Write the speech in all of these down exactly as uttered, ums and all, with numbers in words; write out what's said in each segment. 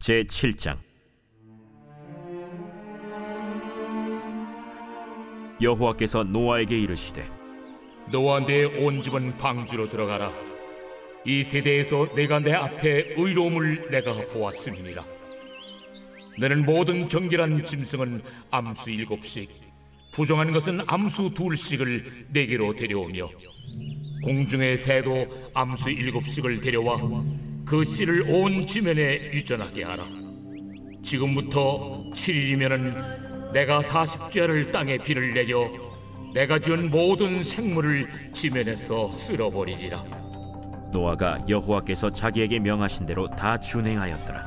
제칠 장 여호와께서 노아에게 이르시되 너와 네 온 집은 방주로 들어가라. 이 세대에서 내가 내 앞에 의로움을 내가 보았음이니라. 너는 모든 정결한 짐승은 암수 일곱씩, 부정한 것은 암수 둘씩을 내게로 데려오며 공중의 새도 암수 일곱씩을 데려와 그 씨를 온 지면에 유전하게 하라. 지금부터 칠 일이면은 내가 사십 주야를 땅에 비를 내려 내가 지은 모든 생물을 지면에서 쓸어버리리라. 노아가 여호와께서 자기에게 명하신 대로 다 준행하였더라.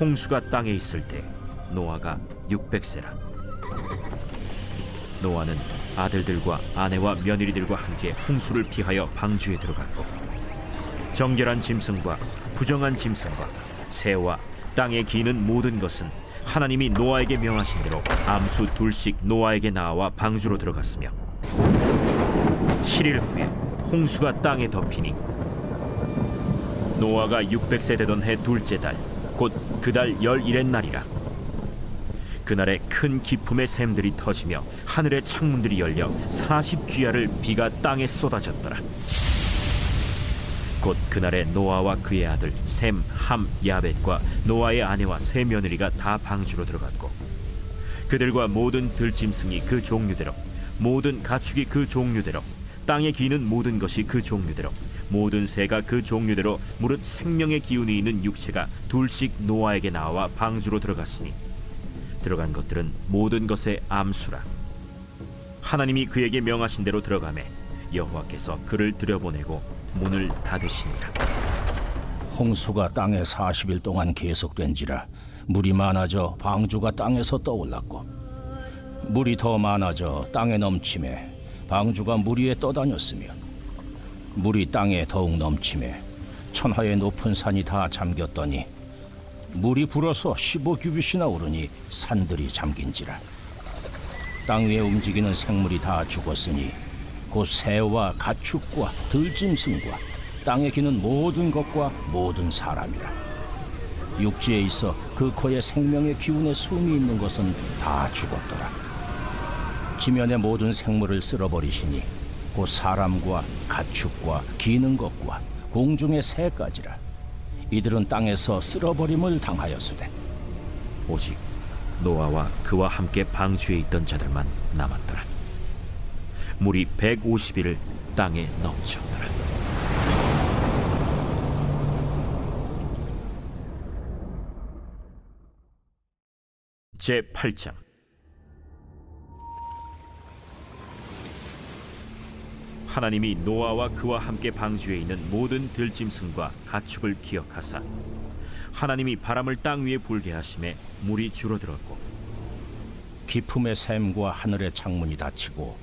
홍수가 땅에 있을 때 노아가 육백 세라. 노아는 아들들과 아내와 며느리들과 함께 홍수를 피하여 방주에 들어갔고, 정결한 짐승과 부정한 짐승과 새와 땅에 기는 모든 것은 하나님이 노아에게 명하신 대로 암수 둘씩 노아에게 나와 방주로 들어갔으며, 칠 일 후에 홍수가 땅에 덮이니 노아가 육백 세 되던 해 둘째 달, 곧 그 달 열일의 날이라. 그날에 큰 기품의 샘들이 터지며 하늘의 창문들이 열려 사십 주야를 비가 땅에 쏟아졌더라. 곧 그날에 노아와 그의 아들 셈, 함, 야벳과 노아의 아내와 세 며느리가 다 방주로 들어갔고, 그들과 모든 들짐승이 그 종류대로, 모든 가축이 그 종류대로, 땅에 기는 모든 것이 그 종류대로, 모든 새가 그 종류대로, 무릇 생명의 기운이 있는 육체가 둘씩 노아에게 나와 방주로 들어갔으니 들어간 것들은 모든 것의 암수라. 하나님이 그에게 명하신 대로 들어가매 여호와께서 그를 들여보내고 문을 닫으시니라. 홍수가 땅에 사십 일 동안 계속된지라 물이 많아져 방주가 땅에서 떠올랐고, 물이 더 많아져 땅에 넘침에 방주가 물 위에 떠다녔으며, 물이 땅에 더욱 넘침에 천하의 높은 산이 다 잠겼더니 물이 불어서 십오 규빗이나 오르니 산들이 잠긴지라. 땅 위에 움직이는 생물이 다 죽었으니 곧 새와 가축과 들짐승과 땅에 기는 모든 것과 모든 사람이라. 육지에 있어 그 코에 생명의 기운의 숨이 있는 것은 다 죽었더라. 지면의 모든 생물을 쓸어버리시니 곧 사람과 가축과 기는 것과 공중의 새까지라. 이들은 땅에서 쓸어버림을 당하였으되 오직 노아와 그와 함께 방주에 있던 자들만 남았더라. 물이 백오십 일을 땅에 넘쳤더라. 제팔 장 하나님이 노아와 그와 함께 방주에 있는 모든 들짐승과 가축을 기억하사 하나님이 바람을 땅 위에 불게 하심에 물이 줄어들었고, 기품의 샘과 하늘의 창문이 닫히고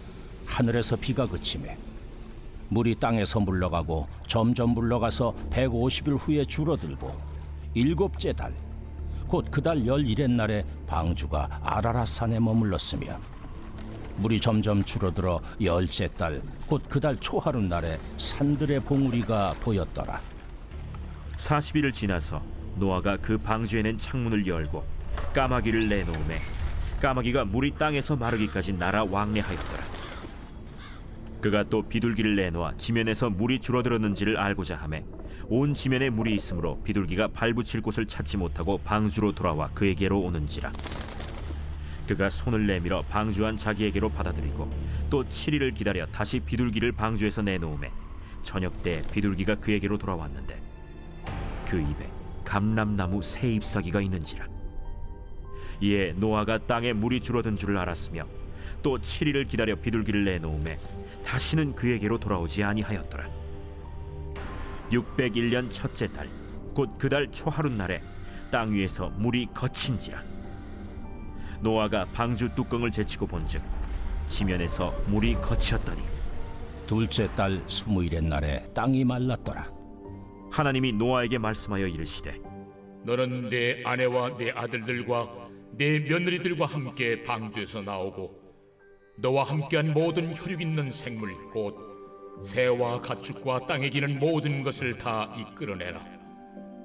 하늘에서 비가 그치매 물이 땅에서 물러가고 점점 물러가서 백오십 일 후에 줄어들고, 일곱째 달, 곧 그 달 열일의 날에 방주가 아라랏산에 머물렀으며, 물이 점점 줄어들어 열째 달, 곧 그 달 초하루 날에 산들의 봉우리가 보였더라. 사십 일을 지나서 노아가 그 방주에 낸 창문을 열고 까마귀를 내놓음에 까마귀가 물이 땅에서 마르기까지 날아 왕래하였더라. 그가 또 비둘기를 내놓아 지면에서 물이 줄어들었는지를 알고자 하매 온 지면에 물이 있으므로 비둘기가 발붙일 곳을 찾지 못하고 방주로 돌아와 그에게로 오는지라. 그가 손을 내밀어 방주한 자기에게로 받아들이고 또 칠 일을 기다려 다시 비둘기를 방주에서 내놓음에 저녁때 비둘기가 그에게로 돌아왔는데 그 입에 감람나무 새 잎사귀가 있는지라. 이에 노아가 땅에 물이 줄어든 줄을 알았으며 또 칠 일을 기다려 비둘기를 내놓음에 다시는 그에게로 돌아오지 아니하였더라. 육백일 년 첫째 달, 곧 그 달 초하루 날에 땅 위에서 물이 거친지라. 노아가 방주 뚜껑을 제치고 본즉 지면에서 물이 거치었더니 둘째 달 스무일의 날에 땅이 말랐더라. 하나님이 노아에게 말씀하여 이르시되 너는 내 아내와 내 아들들과 내 며느리들과 함께 방주에서 나오고 너와 함께한 모든 혈육 있는 생물, 곧 새와 가축과 땅에 기는 모든 것을 다 이끌어내라.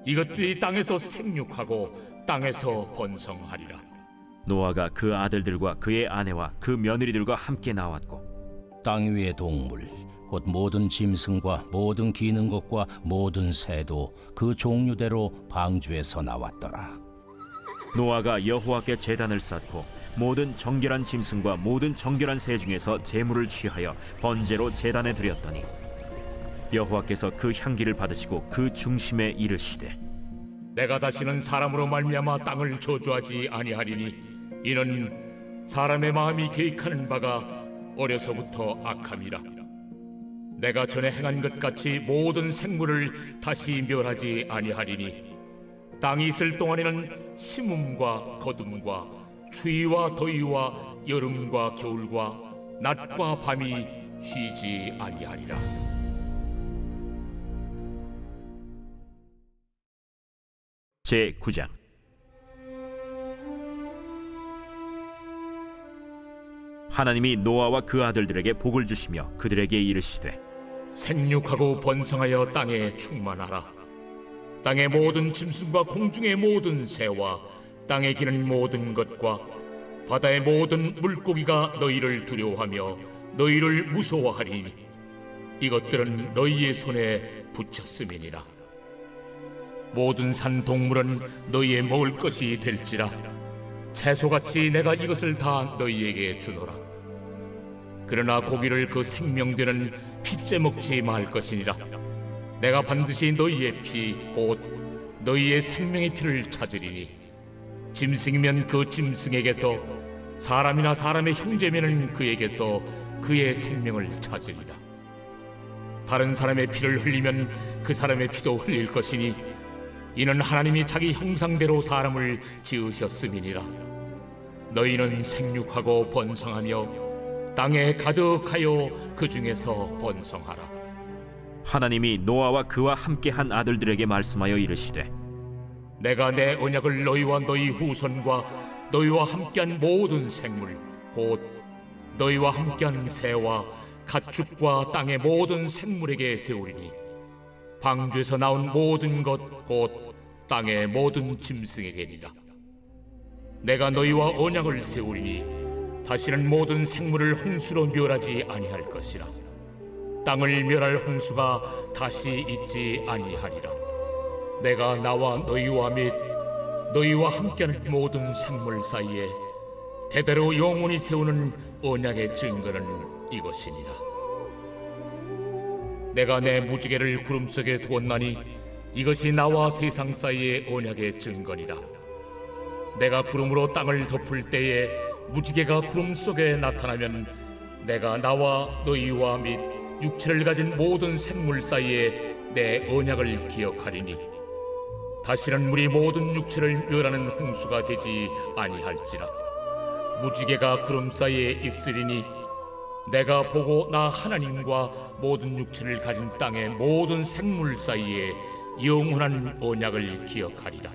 이것들이 땅에서 생육하고 땅에서 번성하리라. 노아가 그 아들들과 그의 아내와 그 며느리들과 함께 나왔고 땅 위의 동물 곧 모든 짐승과 모든 기는 것과 모든 새도 그 종류대로 방주에서 나왔더라. 노아가 여호와께 제단을 쌓고 모든 정결한 짐승과 모든 정결한 새 중에서 제물을 취하여 번제로 제단에 드렸더니 여호와께서 그 향기를 받으시고 그 중심에 이르시되 내가 다시는 사람으로 말미암아 땅을 저주하지 아니하리니 이는 사람의 마음이 계획하는 바가 어려서부터 악함이라. 내가 전에 행한 것 같이 모든 생물을 다시 멸하지 아니하리니 땅이 있을 동안에는 심음과 거둠과 추위와 더위와 여름과 겨울과 낮과 밤이 쉬지 아니하리라. 제구 장. 하나님이 노아와 그 아들들에게 복을 주시며 그들에게 이르시되 생육하고 번성하여 땅에 충만하라. 땅의 모든 짐승과 공중의 모든 새와 땅에 기는 모든 것과 바다의 모든 물고기가 너희를 두려워하며 너희를 무서워하리니 이것들은 너희의 손에 붙였음이니라. 모든 산 동물은 너희의 먹을 것이 될지라. 채소같이 내가 이것을 다 너희에게 주노라. 그러나 고기를 그 생명되는 피째 먹지 말 것이니라. 내가 반드시 너희의 피 곧 너희의 생명의 피를 찾으리니 짐승이면 그 짐승에게서 사람이나 사람의 형제면은 그에게서 그의 생명을 찾으리라. 다른 사람의 피를 흘리면 그 사람의 피도 흘릴 것이니 이는 하나님이 자기 형상대로 사람을 지으셨음이니라. 너희는 생육하고 번성하며 땅에 가득하여 그 중에서 번성하라. 하나님이 노아와 그와 함께한 아들들에게 말씀하여 이르시되 내가 내 언약을 너희와 너희 후손과 너희와 함께한 모든 생물 곧 너희와 함께한 새와 가축과 땅의 모든 생물에게 세우리니 방주에서 나온 모든 것 곧 땅의 모든 짐승에게니라. 내가 너희와 언약을 세우리니 다시는 모든 생물을 홍수로 멸하지 아니할 것이라. 땅을 멸할 홍수가 다시 있지 아니하리라. 내가 나와 너희와 및 너희와 함께하는 모든 생물 사이에 대대로 영원히 세우는 언약의 증거는 이것이니라. 내가 내 무지개를 구름 속에 두었나니 이것이 나와 세상 사이의 언약의 증거니라. 내가 구름으로 땅을 덮을 때에 무지개가 구름 속에 나타나면 내가 나와 너희와 및 육체를 가진 모든 생물 사이에 내 언약을 기억하리니 다시는 우리 모든 육체를 멸하는 홍수가 되지 아니할지라. 무지개가 구름 사이에 있으리니 내가 보고 나 하나님과 모든 육체를 가진 땅의 모든 생물 사이에 영원한 언약을 기억하리라.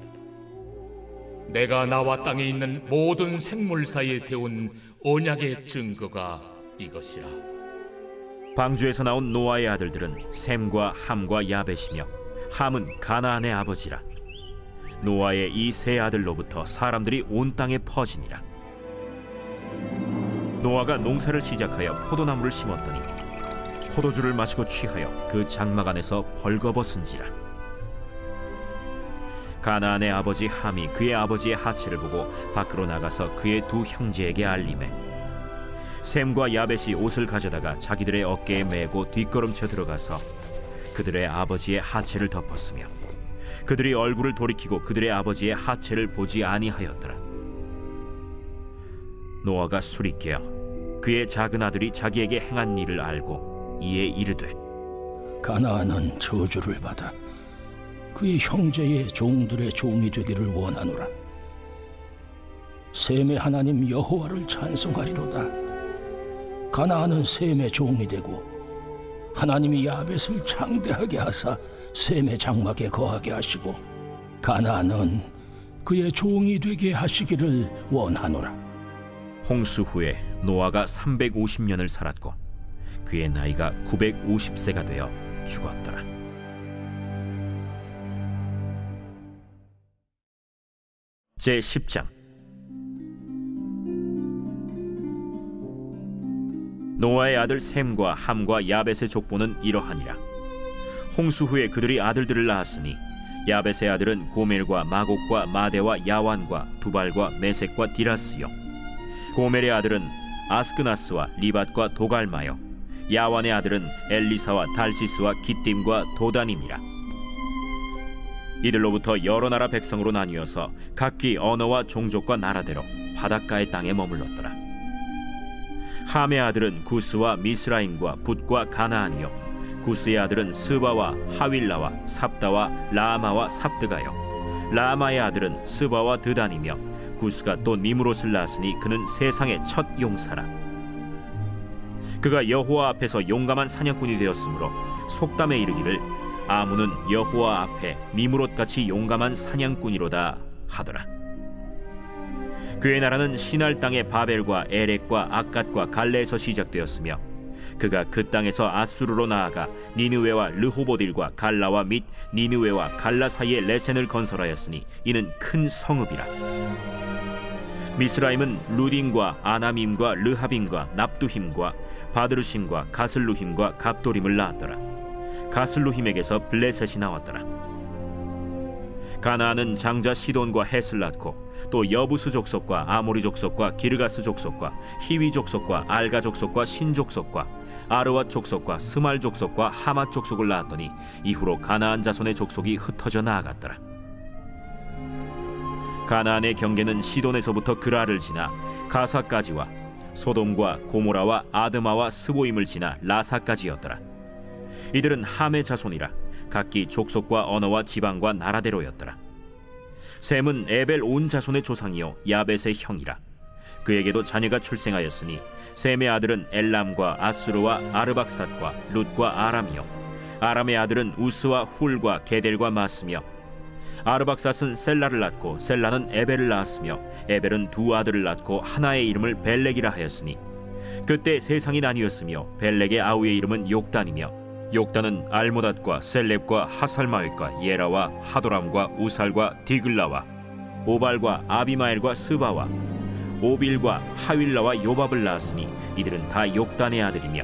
내가 나와 땅에 있는 모든 생물 사이에 세운 언약의 증거가 이것이라. 방주에서 나온 노아의 아들들은 셈과 함과 야벳이며 함은 가나안의 아버지라. 노아의 이 세 아들로부터 사람들이 온 땅에 퍼지니라. 노아가 농사를 시작하여 포도나무를 심었더니 포도주를 마시고 취하여 그 장막 안에서 벌거벗은지라. 가나안의 아버지 함이 그의 아버지의 하체를 보고 밖으로 나가서 그의 두 형제에게 알림해 셈과 야벳이 옷을 가져다가 자기들의 어깨에 메고 뒷걸음쳐 들어가서 그들의 아버지의 하체를 덮었으며 그들이 얼굴을 돌이키고 그들의 아버지의 하체를 보지 아니하였더라. 노아가 술이 깨어 그의 작은 아들이 자기에게 행한 일을 알고 이에 이르되 가나안은 저주를 받아 그의 형제의 종들의 종이 되기를 원하노라. 셈의 하나님 여호와를 찬송하리로다. 가나안은 셈의 종이 되고 하나님이 야벳을 창대하게 하사 셈의 장막에 거하게 하시고 가나안은 그의 종이 되게 하시기를 원하노라. 홍수 후에 노아가 삼백오십 년을 살았고 그의 나이가 구백오십 세가 되어 죽었더라. 제십 장 노아의 아들 셈과 함과 야벳의 족보는 이러하니라. 홍수 후에 그들이 아들들을 낳았으니 야벳의 아들은 고멜과 마곡과 마대와 야완과 두발과 메섹과 디라스요, 고멜의 아들은 아스크나스와 리밧과 도갈마요, 야완의 아들은 엘리사와 달시스와 기띔과 도단임이라. 이들로부터 여러 나라 백성으로 나뉘어서 각기 언어와 종족과 나라대로 바닷가의 땅에 머물렀더라. 함의 아들은 구스와 미스라임과 붓과 가나안이요, 구스의 아들은 스바와 하윌라와 삽다와 라마와 삽드가요, 라마의 아들은 스바와 드단이며 구스가 또 니므롯을 낳았으니 그는 세상의 첫 용사라. 그가 여호와 앞에서 용감한 사냥꾼이 되었으므로 속담에 이르기를 아문은 여호와 앞에 니므롯같이 용감한 사냥꾼이로다 하더라. 그의 나라는 신할 땅의 바벨과 에렉과 아갓과 갈레에서 시작되었으며 그가 그 땅에서 아수르로 나아가 니느웨와 르호보딜과 갈라와 및 니느웨와 갈라 사이에 레센을 건설하였으니 이는 큰 성읍이라. 미스라임은 루딘과 아나밈과 르하빔과 납두힘과 바드루심과 가슬루힘과 갑도림을 낳았더라. 가슬루힘에게서 블레셋이 나왔더라. 가나안은 장자 시돈과 헷을 낳고 또 여부스 족속과 아모리 족속과 기르가스 족속과 히위 족속과 알가 족속과 신 족속과 아르왓 족속과 스말 족속과 하맛 족속을 낳았더니 이후로 가나안 자손의 족속이 흩어져 나아갔더라. 가나안의 경계는 시돈에서부터 그라를 지나 가사까지와 소돔과 고모라와 아드마와 스보임을 지나 라사까지였더라. 이들은 함의 자손이라 각기 족속과 언어와 지방과 나라대로였더라. 셈은 에벨 온 자손의 조상이요 야벳의 형이라. 그에게도 자녀가 출생하였으니 셈의 아들은 엘람과 아수르와 아르박삿과 룻과 아람이요, 아람의 아들은 우스와 훌과 게델과 마스며, 아르박삿은 셀라를 낳고 셀라는 에벨을 낳았으며 에벨은 두 아들을 낳고 하나의 이름을 벨렉이라 하였으니 그때 세상이 나뉘었으며 벨렉의 아우의 이름은 욕단이며 욕단은 알모닷과 셀렙과 하살마윗과 예라와 하도람과 우살과 디글라와 오발과 아비마엘과 스바와 오빌과 하윌라와 요밥을 낳았으니 이들은 다 욕단의 아들이며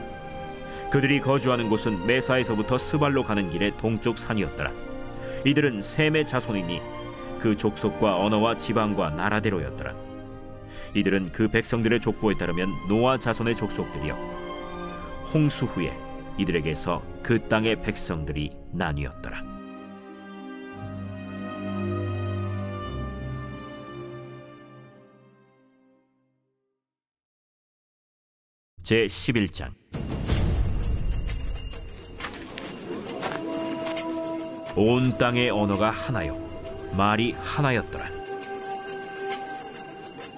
그들이 거주하는 곳은 메사에서부터 스발로 가는 길의 동쪽 산이었더라. 이들은 셈의 자손이니 그 족속과 언어와 지방과 나라대로였더라. 이들은 그 백성들의 족보에 따르면 노아 자손의 족속들이요, 홍수 후에 이들에게서 그 땅의 백성들이 나뉘었더라. 제십일 장 온 땅의 언어가 하나요 말이 하나였더라.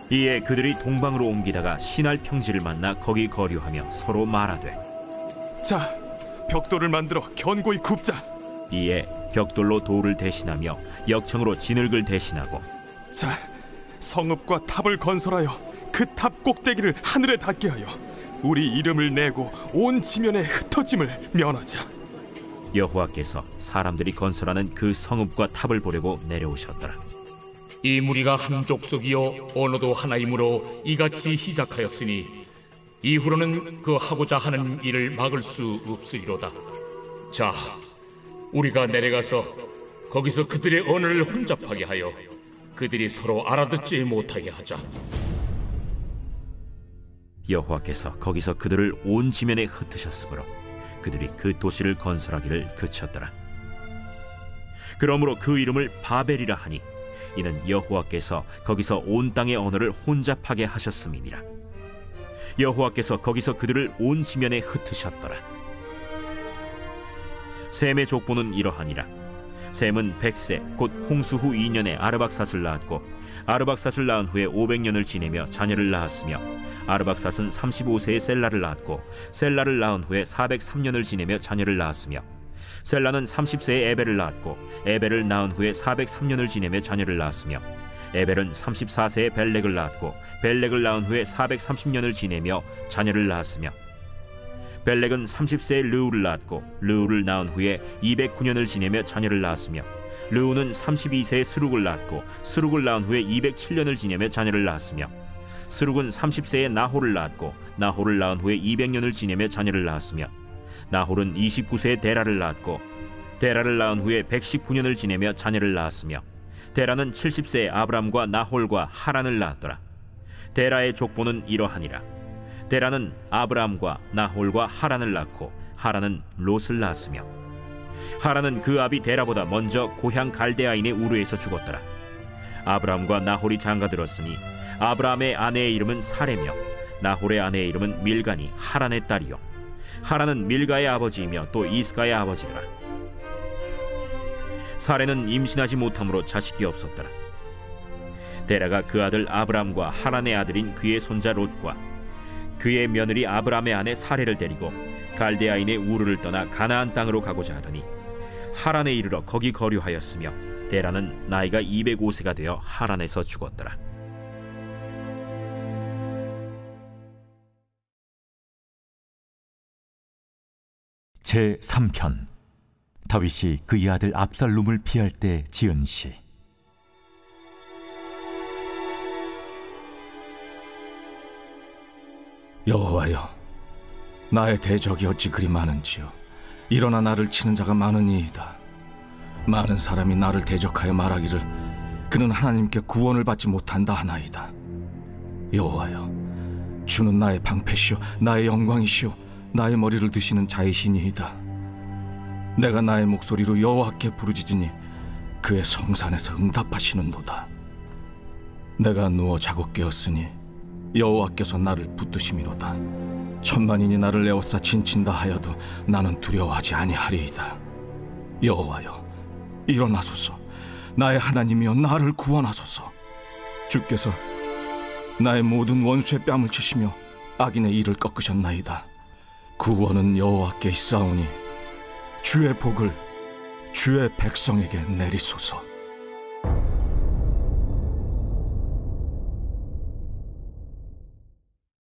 이에 그들이 동방으로 옮기다가 신할 평지를 만나 거기 거류하며 서로 말하되 자, 벽돌을 만들어 견고히 굽자. 이에 벽돌로 돌을 대신하며 역청으로 진흙을 대신하고 자, 성읍과 탑을 건설하여 그 탑 꼭대기를 하늘에 닿게 하여 우리 이름을 내고 온 지면에 흩어짐을 면하자. 여호와께서 사람들이 건설하는 그 성읍과 탑을 보려고 내려오셨더라. 이 무리가 한 족속이요 언어도 하나이므로 이같이 시작하였으니 이후로는 그 하고자 하는 일을 막을 수 없으리로다. 자, 우리가 내려가서 거기서 그들의 언어를 혼잡하게 하여 그들이 서로 알아듣지 못하게 하자. 여호와께서 거기서 그들을 온 지면에 흩으셨으므로 그들이 그 도시를 건설하기를 그쳤더라. 그러므로 그 이름을 바벨이라 하니 이는 여호와께서 거기서 온 땅의 언어를 혼잡하게 하셨음이니라. 여호와께서 거기서 그들을 온 지면에 흩으셨더라. 셈의 족보는 이러하니라. 셈은 백 세 곧 홍수 후 이 년에 아르박삿을 낳았고 아르박삿을 낳은 후에 오백 년을 지내며 자녀를 낳았으며 아르박삿은 삼십오 세에 셀라를 낳았고 셀라를 낳은 후에 사백삼 년을 지내며 자녀를 낳았으며 셀라는 삼십 세에 에벨을 낳았고 에벨을 낳은 후에 사백삼 년을 지내며 자녀를 낳았으며 에벨은 삼십사 세에 벨렉을 낳았고 벨렉을 낳은 후에 사백삼십 년을 지내며 자녀를 낳았으며 벨렉은 삼십 세에 르우를 낳았고 르우를 낳은 후에 이백구 년을 지내며 자녀를 낳았으며 르우는 삼십이 세에 스룩을 낳았고 스룩을 낳은 후에 이백칠 년을 지내며 자녀를 낳았으며 스룩은 삼십 세에 나홀을 낳았고 나홀을 낳은 후에 이백 년을 지내며 자녀를 낳았으며 나홀은 이십구 세에 데라를 낳았고 데라를 낳은 후에 백십구 년을 지내며 자녀를 낳았으며 데라는 칠십 세에 아브람과 나홀과 하란을 낳았더라. 데라의 족보는 이러하니라. 데라는 아브람과 나홀과 하란을 낳고 하란은 롯을 낳았으며 하란은 그 아비 데라보다 먼저 고향 갈대아인의 우르에서 죽었더라. 아브람과 나홀이 장가들었으니 아브람의 아내의 이름은 사레며 나홀의 아내의 이름은 밀가니 하란의 딸이요 하란은 밀가의 아버지이며 또 이스가의 아버지더라. 사레는 임신하지 못함으로 자식이 없었더라. 데라가 그 아들 아브람과 하란의 아들인 그의 손자 롯과 그의 며느리 아브람의 아내 사레를 데리고 갈대아인의 우르를 떠나 가나안 땅으로 가고자 하더니 하란에 이르러 거기 거류하였으며 데라는 나이가 이백오 세가 되어 하란에서 죽었더라. 제삼 편 다윗이 그의 아들 압살롬을 피할 때 지은 시. 여호와여, 나의 대적이 어찌 그리 많은지요. 일어나 나를 치는 자가 많으니이다. 많은 사람이 나를 대적하여 말하기를 그는 하나님께 구원을 받지 못한다 하나이다. 여호와여, 주는 나의 방패시요 나의 영광이시요 나의 머리를 드시는 자이시니이다. 내가 나의 목소리로 여호와께 부르짖으니 그의 성산에서 응답하시는도다. 내가 누워 자고 깨었으니 여호와께서 나를 붙드심이로다. 천만인이 나를 에워싸 진친다 하여도 나는 두려워하지 아니하리이다. 여호와여, 일어나소서. 나의 하나님이여, 나를 구원하소서. 주께서 나의 모든 원수의 뺨을 치시며 악인의 이를 꺾으셨나이다. 구원은 여호와께 있사오니 주의 복을 주의 백성에게 내리소서.